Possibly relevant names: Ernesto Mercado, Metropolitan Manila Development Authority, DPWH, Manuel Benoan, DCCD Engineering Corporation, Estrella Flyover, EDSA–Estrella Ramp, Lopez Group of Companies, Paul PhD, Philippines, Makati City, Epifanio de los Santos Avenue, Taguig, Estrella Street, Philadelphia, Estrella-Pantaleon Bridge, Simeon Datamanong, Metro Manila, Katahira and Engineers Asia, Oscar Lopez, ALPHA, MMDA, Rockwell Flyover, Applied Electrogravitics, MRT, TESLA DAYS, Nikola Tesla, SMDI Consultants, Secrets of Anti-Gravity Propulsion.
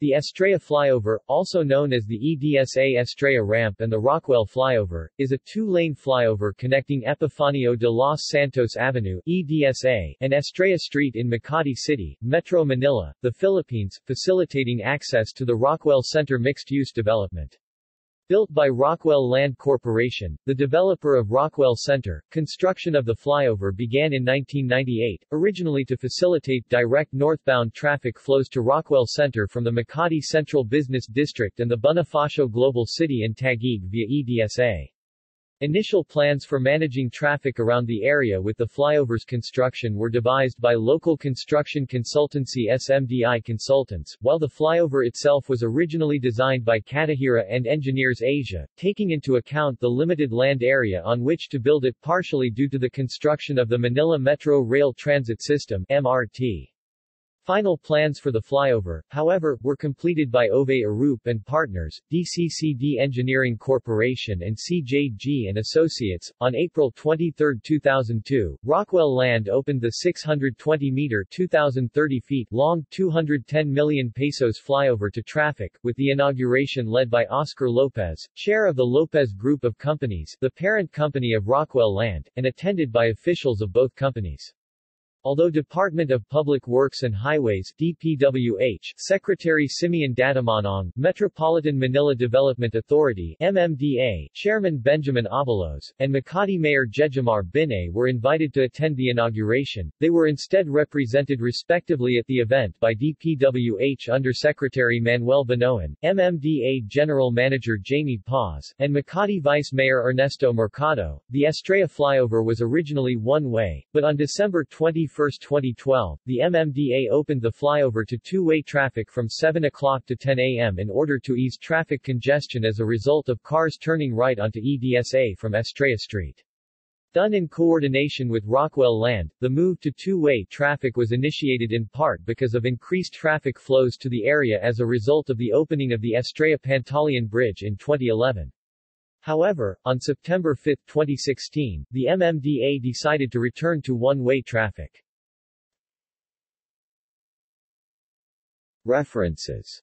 The Estrella Flyover, also known as the EDSA Estrella Ramp and the Rockwell Flyover, is a two-lane flyover connecting Epifanio de los Santos Avenue (EDSA) and Estrella Street in Makati City, Metro Manila, the Philippines, facilitating access to the Rockwell Center mixed-use development. Built by Rockwell Land Corporation, the developer of Rockwell Center, construction of the flyover began in 1998, originally to facilitate direct northbound traffic flows to Rockwell Center from the Makati Central Business District and the Bonifacio Global City and Taguig via EDSA. Initial plans for managing traffic around the area with the flyover's construction were devised by local construction consultancy SMDI Consultants, while the flyover itself was originally designed by Katahira and Engineers Asia, taking into account the limited land area on which to build it partially due to the construction of the Manila Metro Rail Transit System (MRT). Final plans for the flyover, however, were completed by Ove Arup and Partners, DCCD Engineering Corporation and CJG and Associates. On April 23, 2002, Rockwell Land opened the 620-meter (2,030 feet) long 210 million pesos flyover to traffic, with the inauguration led by Oscar Lopez, chair of the Lopez Group of Companies, the parent company of Rockwell Land, and attended by officials of both companies. Although Department of Public Works and Highways DPWH Secretary Simeon Datamanong, Metropolitan Manila Development Authority MMDA Chairman Benjamin Avalos, and Makati Mayor Jejomar Binay were invited to attend the inauguration, they were instead represented respectively at the event by DPWH Undersecretary Manuel Benoan, MMDA General Manager Jamie Paz, and Makati Vice Mayor Ernesto Mercado. The Estrella Flyover was originally one-way, but on December 21, 2012, the MMDA opened the flyover to two-way traffic from 7 o'clock to 10 a.m. in order to ease traffic congestion as a result of cars turning right onto EDSA from Estrella Street. Done in coordination with Rockwell Land, the move to two-way traffic was initiated in part because of increased traffic flows to the area as a result of the opening of the Estrella-Pantaleon Bridge in 2011. However, on September 5, 2016, the MMDA decided to return to one-way traffic. References